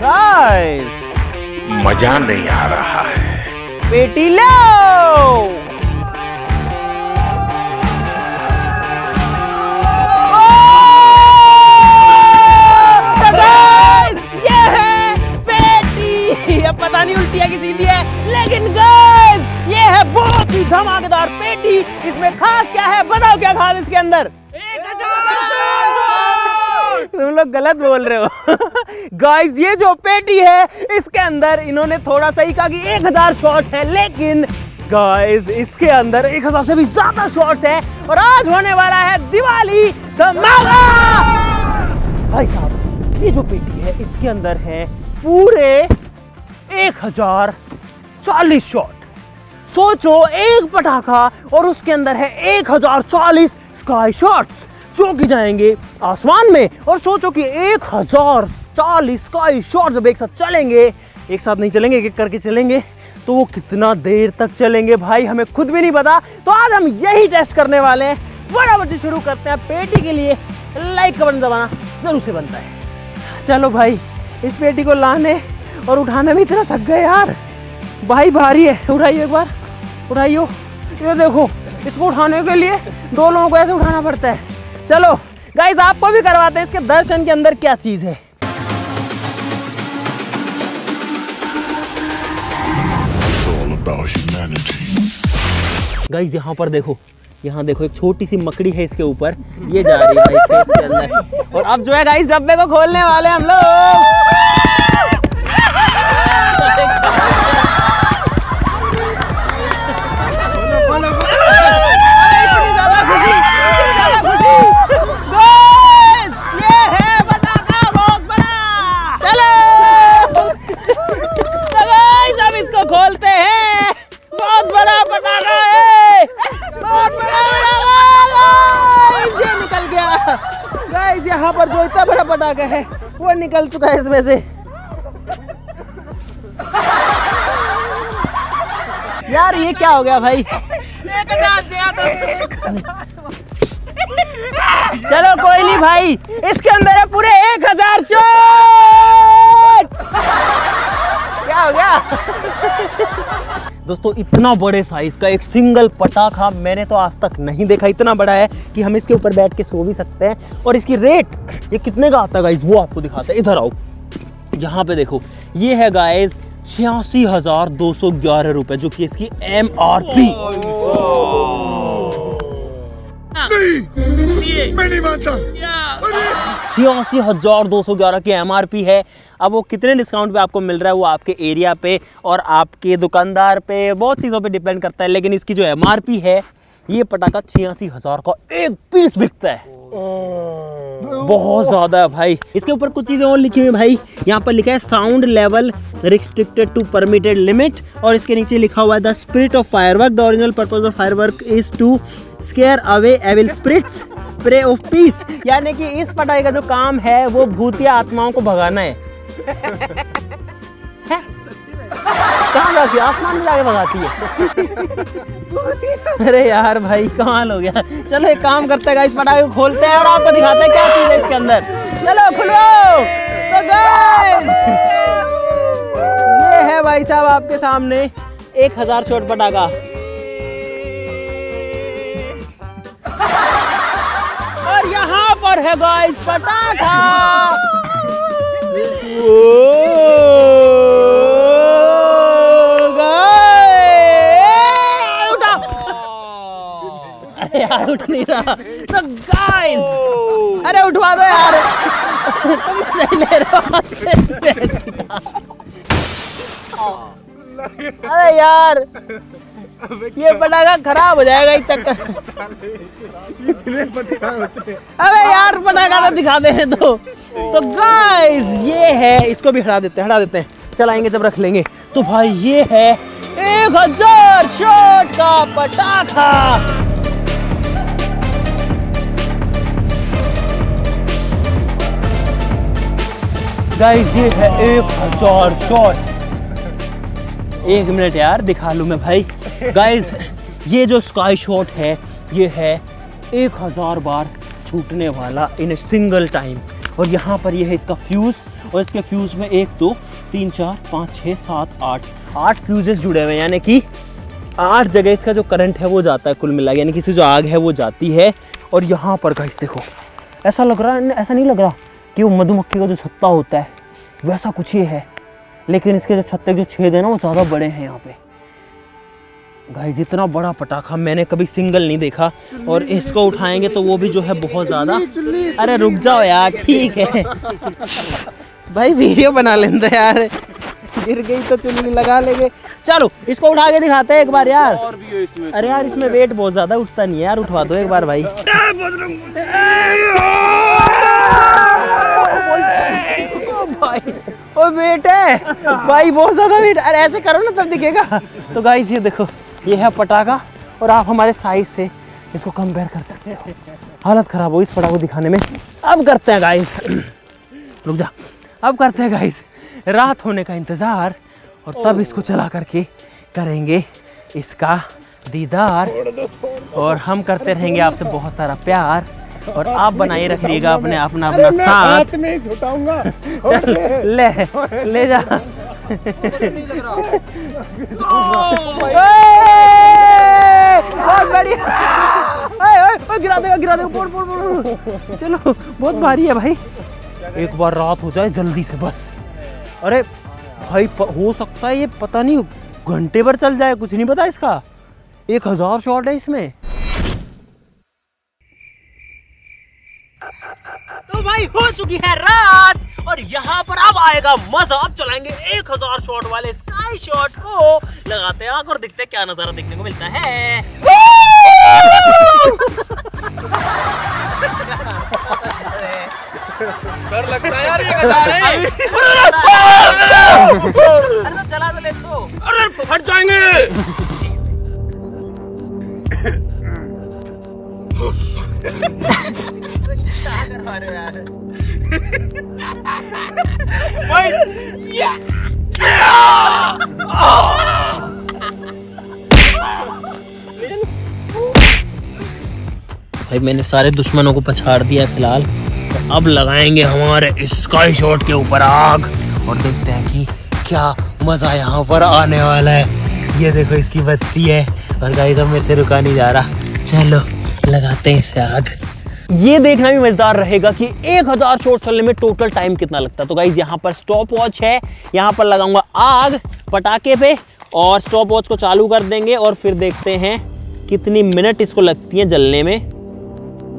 Guys मजा नहीं आ रहा है। बेटी लो पता नहीं उल्टी है कि सीधी है, लेकिन गाइस ये है बहुत ही धमाकेदार पेटी। इसमें खास क्या है बताओ, क्या खास इसके अंदर? तुम लोग गलत बोल रहे हो गाइस। ये जो पेटी है इसके अंदर इन्होंने थोड़ा सही कहा कि 1000 शॉट है, लेकिन गाइस इसके अंदर 1000 से भी ज्यादा शॉट्स है। और आज होने वाला है दिवाली धमाका। भाई साहब ये जो पेटी है इसके अंदर है पूरे 1040 शॉट। सोचो एक पटाखा और उसके अंदर है 1040 स्काई शॉट्स जो कि जाएंगे आसमान में। और सोचो कि 1040 स्काई शॉट्स जब एक साथ नहीं चलेंगे, एक करके चलेंगे, तो वो कितना देर तक चलेंगे भाई हमें खुद भी नहीं पता। तो आज हम यही टेस्ट करने वाले हैं। फटाफट से शुरू करते हैं। पेटी के लिए लाइक का बटन दबाना जरूर से बनता है। चलो भाई इस पेटी को लाने और उठाना भी इतना थक गए यार, भाई भारी है। उठाइए एक बार, उठाइयो, ये देखो इसको उठाने के लिए दो लोगों को ऐसे उठाना पड़ता है। चलो गाइस आपको भी करवाते हैं इसके दर्शन के अंदर क्या चीज़ है। गाइस यहाँ पर देखो, यहाँ देखो एक छोटी सी मकड़ी है इसके ऊपर, ये जा रही है भाई इसके अंदर। और अब जो है गाइस डब्बे को खोलने वाले हम लोग। यहाँ पर जो इतना बड़ा पटाखा है वो निकल चुका है इसमें से। यार ये क्या हो गया भाई? चलो कोई नहीं भाई, इसके अंदर है पूरे 1000 शॉट। क्या हो गया? दोस्तों इतना बड़े साइज का एक सिंगल पटाखा मैंने तो आज तक नहीं देखा। इतना बड़ा है कि हम इसके ऊपर बैठ के सो भी सकते हैं। और इसकी रेट ये कितने का आता है गाइस वो आपको दिखाता है। इधर आओ, यहाँ पे देखो ये है गाइस 86,211 रुपए जो कि इसकी MRP। मैं नहीं मानता, 86,211 की MRP है। अब वो कितने डिस्काउंट पे आपको मिल रहा है वो आपके एरिया पे और आपके दुकानदार पे, बहुत चीज़ों पे डिपेंड करता है। लेकिन इसकी जो MRP है ये पटाखा 86,000 का एक पीस बिकता है। बहुत ज़्यादा है भाई। इसके ऊपर कुछ चीज़ें और लिखी हुई भाई, यहाँ पर लिखा है sound level restricted to permitted limit. और इसके नीचे लिखा हुआ है the spirit of firework, the original purpose of firework is to scare away evil spirits pray of peace. यानी कि इस पटाखे का जो काम है वो भूतिया आत्माओं को भगाना है। कहाँ जाके आसमान में जाके भगाती है? अरे यार भाई कमाल हो गया। चलो एक काम करते हैं, इस पटाखे को खोलते हैं और आपको दिखाते हैं क्या चीज है इसके अंदर। चलो खुलवाओ। तो गाइस ये है भाई साहब आपके सामने 1000 शॉट पटाखा। यहाँ पर है गाइस पटाखा। उठाओ। अरे यार उठ नहीं रहा। तो गाइस अरे उठवा दो यार, तुम सही ले रहे हो। अरे यार ये पटाखा खराब हो जाएगा इस चक्कर। अबे यार पटाखा तो दिखा दे दो। तो गाइस ये है, इसको भी हटा देते हैं, चलाएंगे जब रख लेंगे। तो भाई ये है 1000 शॉट का पटाखा। गाइस ये है 1000 शॉट। एक मिनट यार दिखा लूँ मैं भाई। गाइस ये जो स्काई शॉट है ये है 1000 बार छूटने वाला इन सिंगल टाइम। और यहाँ पर ये है इसका फ्यूज़, और इसके फ्यूज़ में 1 2 3 4 5 6 7 8 फ्यूजेस जुड़े हुए हैं, यानी कि 8 जगह इसका जो करंट है वो जाता है कुल मिला के, यानी कि इसकी जो आग है वो जाती है। और यहाँ पर गाइस देखो, ऐसा लग रहा है, ऐसा नहीं लग रहा कि वो मधुमक्खी का जो छत्ता होता है वैसा कुछ ही है, लेकिन इसके जो छत्ते के जो छेद है ना वो ज़्यादा बड़े हैं। यहाँ पे गाइस इतना बड़ा पटाखा मैंने कभी सिंगल नहीं देखा, और इसको उठाएंगे तो वो भी जो है बहुत ज़्यादा। अरे रुक जाओ यार, ठीक है भाई वीडियो बना लेते यार, गिर गई तो चुन्नी लगा लेंगे। चलो इसको उठा के दिखाते हैं एक बार यार। अरे यार इसमें वेट बहुत ज़्यादा उठता नहीं है यार, उठवा दो एक बार भाई। ओ बेटा भाई बहुत ज़्यादा वेट, अरे ऐसे करो ना तब दिखेगा। तो गाइस ये देखो, ये है पटाखा, और आप हमारे साइज से इसको कंपेयर कर सकते हो। हालत ख़राब हो इस पटाखा को दिखाने में। अब करते हैं गाइस, रुक जा, अब करते हैं गाइस रात होने का इंतज़ार, और तब इसको चला करके करेंगे इसका दीदार, और हम करते रहेंगे आपसे बहुत सारा प्यार, और आप बनाए रखिएगा अपने अपना अपना साथ में। झुटाऊंगा ले जा गिरा देगा, गिरा देगा, पोड़ पोड़ पोड़। चलो बहुत भारी है भाई, एक बार रात हो जाए जल्दी से बस। अरे भाई हो सकता है ये पता नहीं घंटे भर चल जाए, कुछ नहीं पता इसका। 1000 शॉट है इसमें। तो भाई हो चुकी है रात, और यहाँ पर अब आएगा मजा। अब चलाएंगे 1000 शॉट वाले स्काई शॉट को, लगाते हैं आंख और देखते हैं क्या नजारा देखने को मिलता है। डर लगता है यार, ये चला तो ले तो, अरे फट जाएंगे भाई मैंने सारे दुश्मनों को पछाड़ दिया फिलहाल, तो अब लगाएंगे हमारे स्काई शॉट के ऊपर आग, और देखते हैं कि क्या मजा यहाँ पर आने वाला है। ये देखो इसकी बत्ती है, और गाइस अब मेरे से रुका नहीं जा रहा, चलो लगाते हैं इसे आग। ये देखना भी मजेदार रहेगा कि 1000 शॉट चलने में टोटल टाइम कितना लगता है। तो गाइज यहाँ पर स्टॉप वॉच है, यहाँ पर लगाऊंगा आग पटाखे पे, और स्टॉप वॉच को चालू कर देंगे, और फिर देखते हैं कितनी मिनट इसको लगती है जलने में।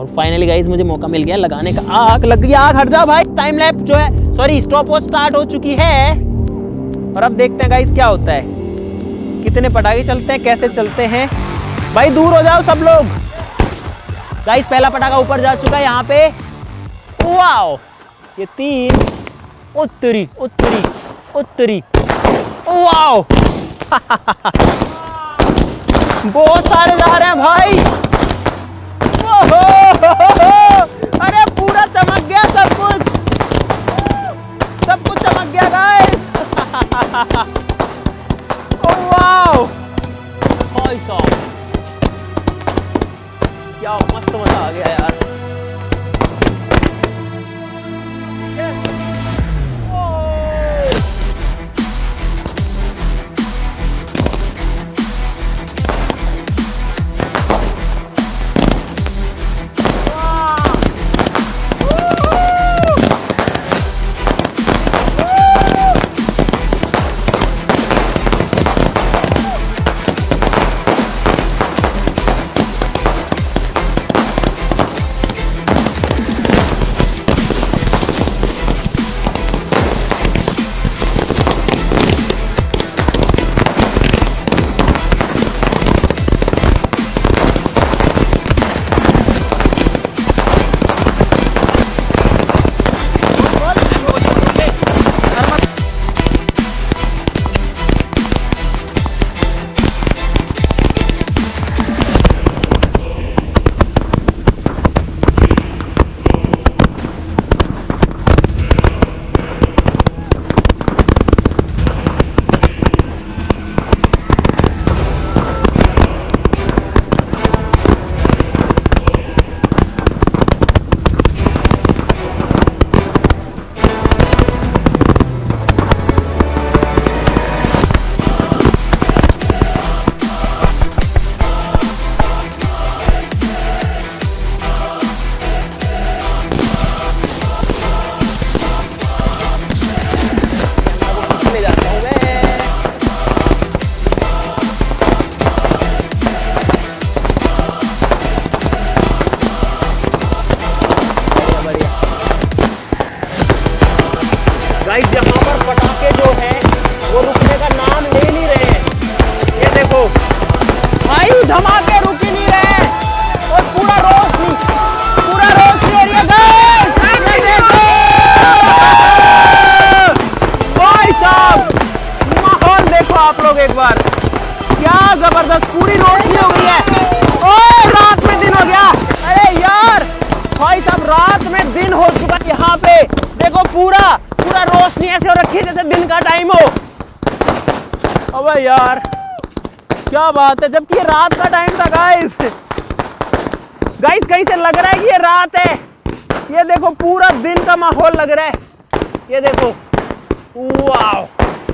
और फाइनली गाइज मुझे मौका मिल गया लगाने का, आग लग गई। आग हट जाओ भाई, टाइम लैप जो है, सॉरी स्टॉप वॉच स्टार्ट हो चुकी है, और अब देखते हैं गाइज क्या होता है, कितने पटाखे चलते हैं, कैसे चलते हैं। भाई दूर हो जाओ सब लोग। गाइस पहला पटाखा ऊपर जा चुका है, यहाँ पे वाओ ये 3 उत्तरी उत्तरी उत्तरी वाओ बहुत सारे जा रहे हैं भाई। अरे पूरा चमक गया सब कुछ, सब कुछ चमक गया गाइस। वाओ भाई साहब क्या मस्त मजा आ गया यार। पूरा पूरा रोशनी ऐसे हो रखी है जैसे दिन का टाइम हो। अबे यार क्या बात है, जबकि ये रात का टाइम था गाइस। गाइस कहीं से लग रहा है कि ये रात है, ये देखो पूरा दिन का माहौल लग रहा है, ये देखो वाह।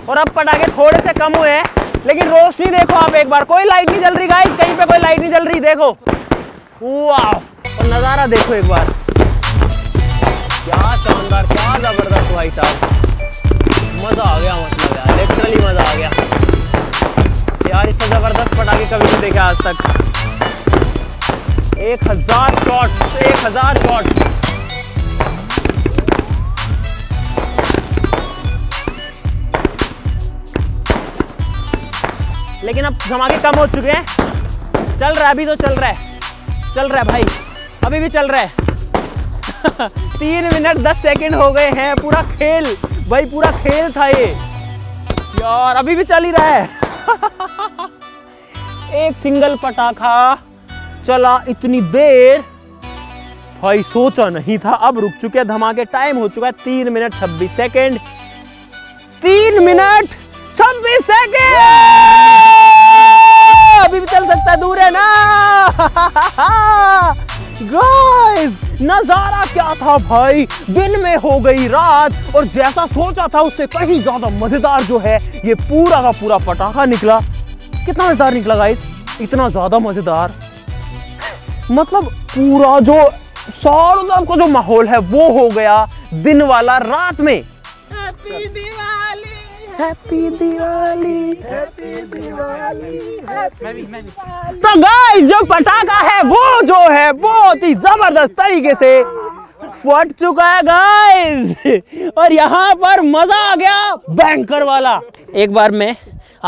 और अब पटाखे थोड़े से कम हुए हैं लेकिन रोशनी देखो आप एक बार, कोई लाइट नहीं जल रही गाइस, कहीं पे कोई लाइट नहीं जल रही, देखो वाह। और नज़ारा देखो एक बार, क्या शानदार, क्या जबरदस्त भाई साहब, मज़ा आ गया, मतलब यार लिटरली मज़ा आ गया यार। इससे ज़बरदस्त पटाखे कभी नहीं देखे आज तक। 1000 शॉट्स, 1000 शॉट्स। लेकिन अब धमाके कम हो चुके हैं, चल रहा है अभी तो, चल रहा है भाई, अभी भी चल रहा है। 3 मिनट 10 सेकंड हो गए हैं, पूरा खेल भाई, पूरा खेल था ये यार, अभी भी चल ही रहा है। एक सिंगल पटाखा चला इतनी देर भाई, सोचा नहीं था। अब रुक चुके हैं धमाके, टाइम हो चुका है 3 मिनट 26 सेकेंड, 3 मिनट 26 सेकेंड। अभी भी चल सकता है, दूर है ना। गाइस नजारा क्या था भाई, दिन में हो गई रात, और जैसा सोचा था उससे कहीं ज्यादा मजेदार जो है ये पूरा का पूरा पटाखा निकला। कितना मजेदार निकला गाइस, इतना ज्यादा मजेदार, मतलब पूरा जो सारों तरफ का जो माहौल है वो हो गया दिन वाला रात में। Happy Diwali, happy Diwali, happy Diwali. तो गाइस जो पटाखा है वो जो है बहुत ही जबरदस्त तरीके से फट चुका है गाइस, और यहाँ पर मजा आ गया बैंकर वाला। एक बार मैं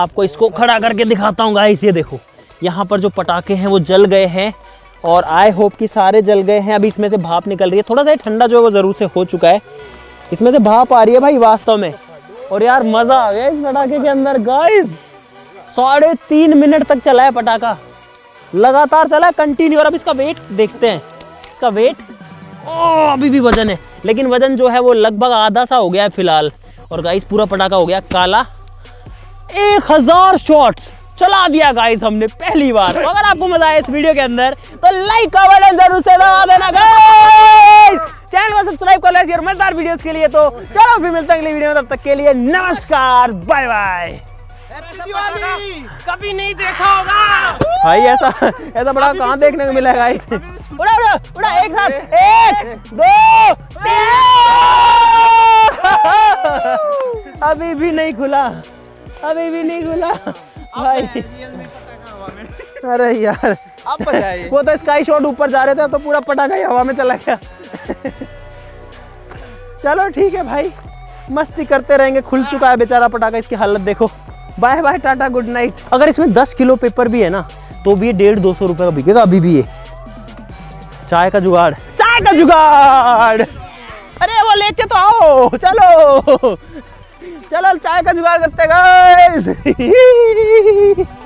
आपको इसको खड़ा करके दिखाता हूँ गाइस, ये देखो यहाँ पर जो पटाखे हैं वो जल गए हैं, और आई होप कि सारे जल गए हैं। अभी इसमें से भाप निकल रही है, थोड़ा सा ठंडा जो है वो जरूर से हो चुका है, इसमें से भाप आ रही है भाई वास्तव में। और यार मजा आ गया इस पटाखे के अंदर गाइस, 3.5 मिनट तक चला है पटाखा, लगातार चला है कंटिन्यू। और अब इसका वेट देखते हैं, इसका वेट, ओह अभी भी वजन है, लेकिन वजन जो है वो लगभग आधा सा हो गया है फिलहाल। और गाइस पूरा पटाखा हो गया काला, 1000 शॉट्स चला दिया गाइस हमने पहली बार। तो अगर आपको मजा आया इस वीडियो के अंदर तो लाइक का बटन जरूर से दबा देना गाइस, चैनल को सब्सक्राइब कर लें और मजेदार वीडियोस के लिए। तो चलो फिर मिलते हैं अगली वीडियो में, तब तक के लिए नमस्कार, बाय बाय। कभी नहीं देखा होगा भाई ऐसा, ऐसा बड़ा कहाँ देखने को मिला है गाइस। उड़ा उड़ा उड़ा, एक साथ 1 2 3, अभी भी नहीं खुला, अभी भी नहीं खुला भाई। अरे यार वो तो स्काई शॉट ऊपर जा रहे थे, तो पूरा पटाखा ही हवा में चला गया। चलो ठीक है भाई, मस्ती करते रहेंगे। खुल चुका है बेचारा पटाखा, इसकी हालत देखो। Bye bye, tata, good night. अगर इसमें 10 किलो पेपर भी है ना तो भी 150-200 रुपये का बिकेगा अभी भी ये। चाय का जुगाड़, चाय का जुगाड़, अरे वो लेके तो आओ, चलो चलो चाय का जुगाड़ करते गाइस।